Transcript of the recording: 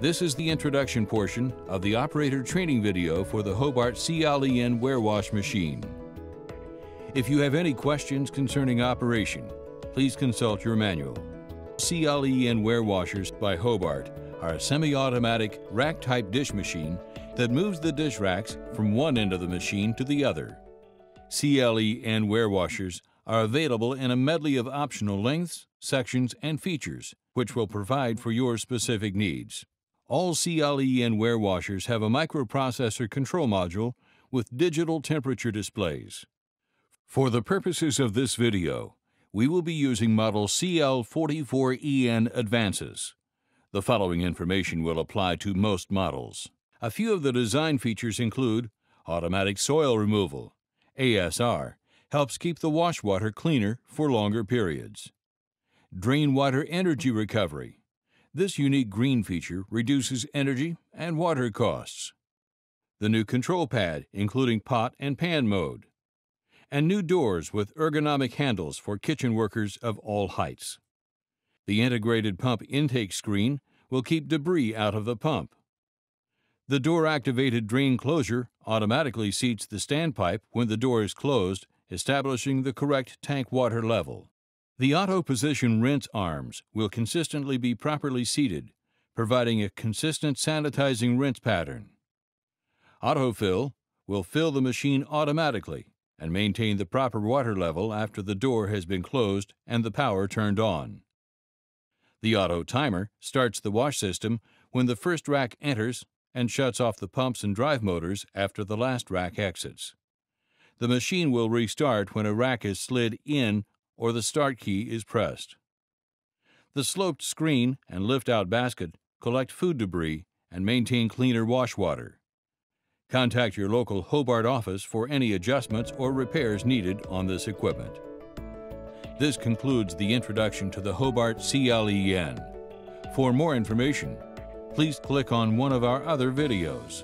This is the introduction portion of the operator training video for the Hobart CLEN warewash machine. If you have any questions concerning operation, please consult your manual. CLEN warewashers by Hobart are a semi-automatic rack-type dish machine that moves the dish racks from one end of the machine to the other. CLEN warewashers are available in a medley of optional lengths, sections, and features, which will provide for your specific needs. All CLEN warewashers have a microprocessor control module with digital temperature displays. For the purposes of this video, we will be using model CL44EN Advances. The following information will apply to most models. A few of the design features include automatic soil removal. ASR helps keep the wash water cleaner for longer periods. Drain water energy recovery. This unique green feature reduces energy and water costs. The new control pad, including pot and pan mode. And new doors with ergonomic handles for kitchen workers of all heights. The integrated pump intake screen will keep debris out of the pump. The door-activated drain closure automatically seats the standpipe when the door is closed, establishing the correct tank water level. The auto-position rinse arms will consistently be properly seated, providing a consistent sanitizing rinse pattern. Autofill will fill the machine automatically and maintain the proper water level after the door has been closed and the power turned on. The auto-timer starts the wash system when the first rack enters and shuts off the pumps and drive motors after the last rack exits. The machine will restart when a rack is slid in or the start key is pressed. The sloped screen and lift-out basket collect food debris and maintain cleaner wash water. Contact your local Hobart office for any adjustments or repairs needed on this equipment. This concludes the introduction to the Hobart CLEN. For more information, please click on one of our other videos.